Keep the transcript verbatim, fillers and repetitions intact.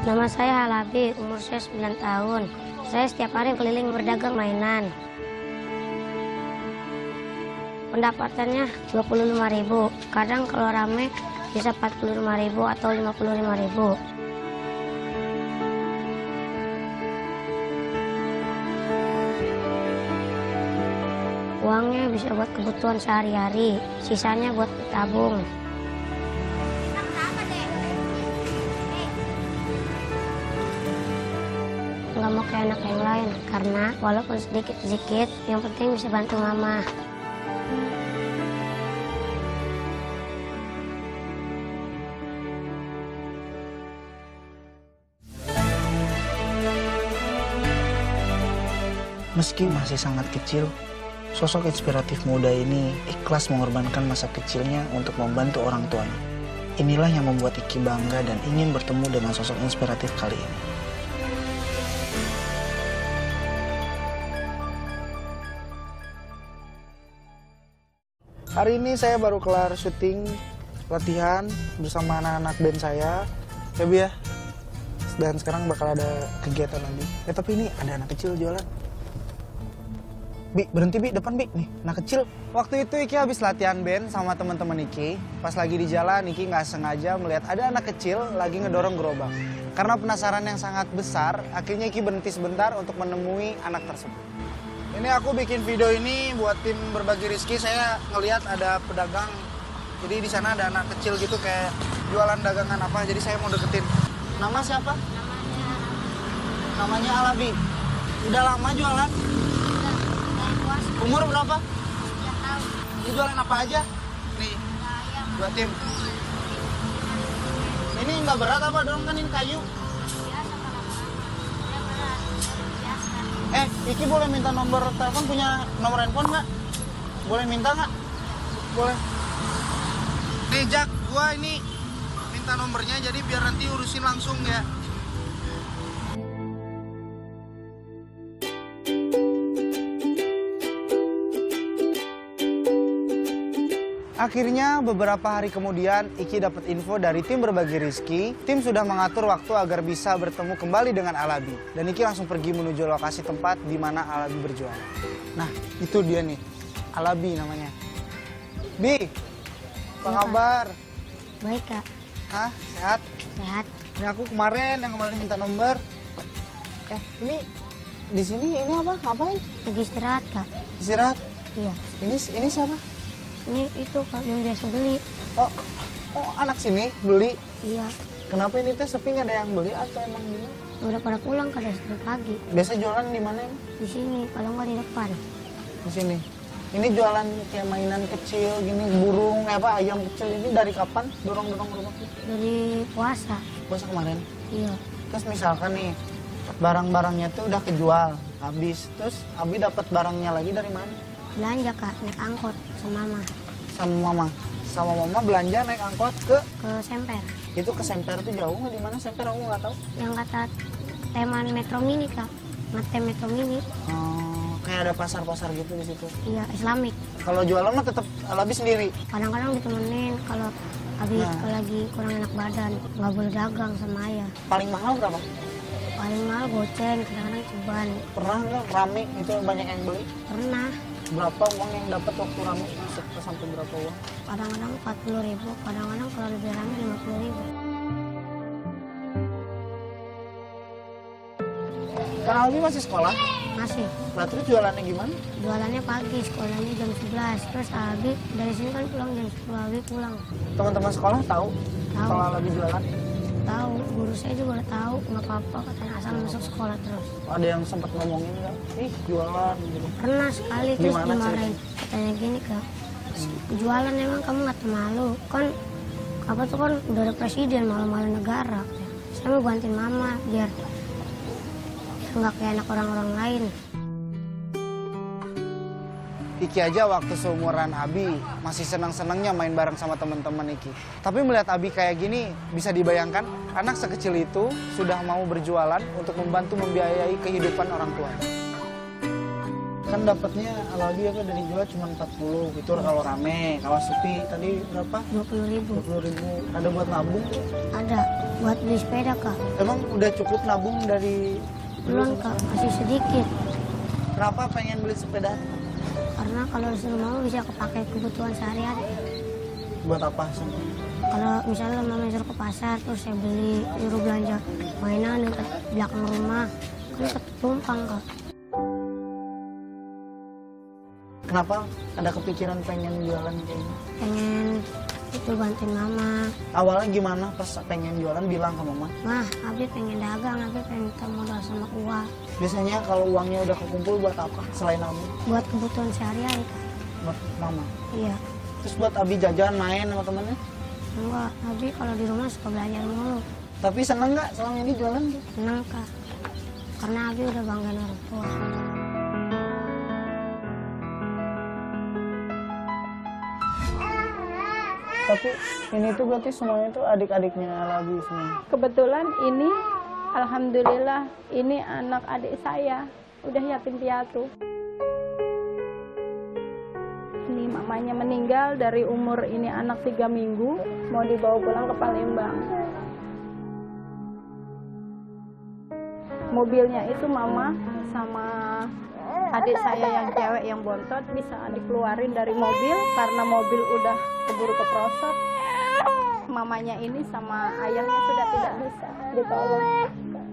Nama saya Halabi, umur saya sembilan tahun. Saya setiap hari keliling berdagang mainan. Pendapatannya dua puluh lima ribu. Kadang kalau rame bisa empat puluh lima ribu atau lima puluh lima ribu. Uangnya bisa buat kebutuhan sehari-hari, sisanya buat ditabung. Nggak mau kayak anak yang lain, karena walaupun sedikit-sedikit, yang penting bisa bantu mama. Meski masih sangat kecil, sosok inspiratif muda ini ikhlas mengorbankan masa kecilnya untuk membantu orang tuanya. Inilah yang membuat Iki bangga dan ingin bertemu dengan sosok inspiratif kali ini. Hari ini saya baru kelar syuting latihan bersama anak-anak band saya, ya Bu ya. Dan sekarang bakal ada kegiatan nanti. Ya tapi ini ada anak kecil jualan. Bi, berhenti Bi, depan Bi, nih anak kecil. Waktu itu Iki habis latihan band sama teman-teman Iki. Pas lagi di jalan, Iki nggak sengaja melihat ada anak kecil lagi ngedorong gerobak. Karena penasaran yang sangat besar, akhirnya Iki berhenti sebentar untuk menemui anak tersebut. Ini aku bikin video ini buat tim berbagi rizki. Saya ngelihat ada pedagang, jadi di sana ada anak kecil gitu kayak jualan dagangan apa. Jadi saya mau deketin. Nama siapa? Namanya. Namanya Alabi. Udah lama jualan? Udah. Dari puasa. Umur berapa? tiga tahun. Ini jualan apa aja? Nih. Ayam. Buat tim. Ini nggak berat apa dong, kan ini kayu? Eh, Iki boleh minta nomor telepon, punya nomor handphone nggak? Boleh minta nggak? Boleh. Nih, Jak, gua ini minta nomornya, jadi biar nanti urusin langsung ya. Akhirnya, beberapa hari kemudian, Iki dapat info dari tim berbagi rizki. Tim sudah mengatur waktu agar bisa bertemu kembali dengan Alabi. Dan Iki langsung pergi menuju lokasi tempat di mana Alabi berjualan. Nah, itu dia nih. Alabi namanya. Bi, apa kabar? Baik, Kak. Hah? Sehat? Sehat. Ini aku kemarin, yang kemarin minta nomor. Eh, ini di sini ini apa? Ngapain? Lagi istirahat, Kak. Istirahat? Iya. Ini, ini siapa? Ini itu Kak, yang biasa beli. Oh, oh anak sini beli? Iya. Kenapa ini teh sepi, nggak ada yang beli atau emang gini? Udah pada pulang, kadang sudah pagi. Biasa jualan di mana? Di sini, kalau nggak di depan. Di sini. Ini jualan kayak mainan kecil, gini burung, apa ayam kecil ini dari kapan? Dorong-dorong rumah? Dari puasa. Puasa kemarin? Iya. Terus misalkan nih, barang-barangnya tuh udah kejual, habis. Terus Abi dapat barangnya lagi dari mana? Belanja, Kak, naik angkot sama mama. Sama mama? Sama mama belanja naik angkot ke? Ke Semper. Itu ke Semper tuh jauh nggak? Di mana Semper? Aku nggak tahu. Yang kata teman Metro Mini, Kak. Ngetem Metro Mini. Oh, kayak ada pasar-pasar gitu di situ? Iya, Islamik. Kalau jualan mah tetap Alabi sendiri? Kadang-kadang ditemenin kalau habis nah. Kalau lagi kurang enak badan. Nggak boleh dagang sama ayah. Paling mahal berapa? Paling mahal goceng, kadang-kadang ceban. Pernah nggak rame itu banyak yang beli? Pernah. Berapa uang yang dapat waktu rame? Sampai berapa uang? Kadang-kadang empat puluh ribu, kadang-kadang kalau lebih rame lima puluh ribu. Kak Albi masih sekolah? Masih. Nah, terus jualannya gimana? Jualannya pagi, sekolahnya jam sebelas. Terus Albi dari sini kan pulang jam sepuluh, Albi pulang. Teman-teman sekolah tahu? Tahu. Kalau Albi jualan? Tahu, guru saya juga tahu, nggak apa-apa, katanya asal masuk sekolah terus. Ada yang sempat ngomongin nggak? Ih, jualan gitu. Pernah sekali terus dimarahin. Katanya gini, Kak, jualan emang kamu nggak malu? Kan apa tuh kan udah ada presiden, malu-malu negara. Saya mau bantuin mama biar nggak kayak anak orang-orang lain. Iki aja waktu seumuran Abi masih senang-senangnya main bareng sama teman-teman Iki. Tapi melihat Abi kayak gini, bisa dibayangkan anak sekecil itu sudah mau berjualan untuk membantu membiayai kehidupan orang tua. kan dapatnya Alabi aku dari jual cuma empat puluh gitu kalau rame, kalau sepi tadi berapa? dua puluh ribu. dua puluh ribu. Ada buat nabung? Ada, buat beli sepeda, Kak. Emang udah cukup nabung dari belum, Kak, masih sedikit. Kenapa pengen beli sepeda? Karena kalau semua bisa kepakai kebutuhan sehari-hari. Buat apa semua? Kalau misalnya mama suruh ke pasar, terus saya beli, suruh belanja mainan di belakang rumah, kan ketumpang, Kak. Kenapa ada kepikiran pengen jualan kayak ini? Pengen itu bantuin mama. Awalnya gimana pas pengen jualan bilang ke mama? Mah, Abi pengen dagang, Abi pengen modal sama uang. Biasanya kalau uangnya udah kekumpul buat apa selain Abi? Buat kebutuhan sehari-hari, Kak. Buat mama? Iya. Terus buat Abi jajan main sama temennya? Enggak, Abi kalau di rumah suka belajar mulu. Tapi seneng nggak selama ini jualan? Seneng, Kak. Karena Abi udah banggain orang tua. Tapi ini tuh berarti semuanya tuh adik-adiknya lagi semua. Kebetulan ini, alhamdulillah, ini anak adik saya. Udah yatim piatu. Ini mamanya meninggal dari umur ini anak tiga minggu, mau dibawa pulang ke Palembang. Mobilnya itu mama sama adik saya yang cewek yang bontot bisa dikeluarin dari mobil karena mobil udah keburu keprosot. Mamanya ini sama ayahnya sudah tidak bisa ditolong.